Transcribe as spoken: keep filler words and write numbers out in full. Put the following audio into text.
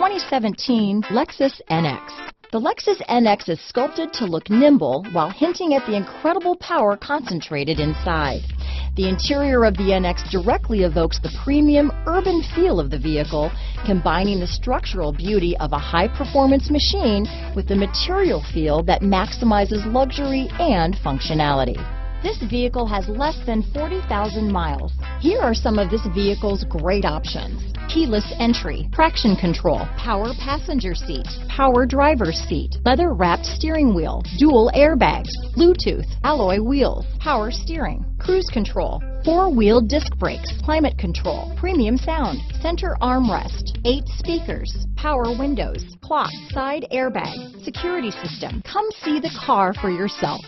twenty seventeen Lexus N X. The Lexus N X is sculpted to look nimble while hinting at the incredible power concentrated inside. The interior of the N X directly evokes the premium urban feel of the vehicle, combining the structural beauty of a high-performance machine with the material feel that maximizes luxury and functionality. This vehicle has less than forty thousand miles. Here are some of this vehicle's great options: keyless entry, traction control, power passenger seat, power driver's seat, leather-wrapped steering wheel, dual airbags, Bluetooth, alloy wheels, power steering, cruise control, four-wheel disc brakes, climate control, premium sound, center armrest, eight speakers, power windows, clock, side airbag, security system. Come see the car for yourself.